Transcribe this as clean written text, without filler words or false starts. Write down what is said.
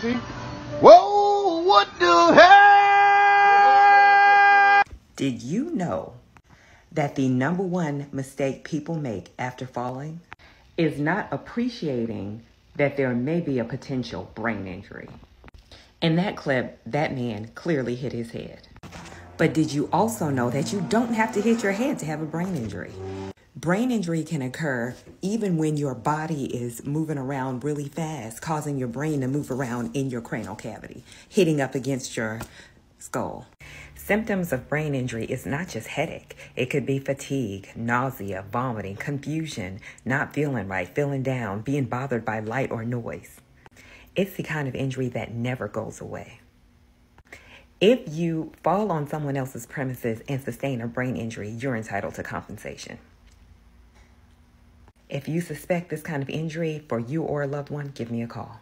See? Whoa, what the hell? Did you know that the number one mistake people make after falling is not appreciating that there may be a potential brain injury? In that clip, that man clearly hit his head. But did you also know that you don't have to hit your head to have a brain injury? Brain injury can occur even when your body is moving around really fast, causing your brain to move around in your cranial cavity, hitting up against your skull. Symptoms of brain injury is not just headache. It could be fatigue, nausea, vomiting, confusion, not feeling right, feeling down, being bothered by light or noise. It's the kind of injury that never goes away. If you fall on someone else's premises and sustain a brain injury, you're entitled to compensation. If you suspect this kind of injury for you or a loved one, give me a call.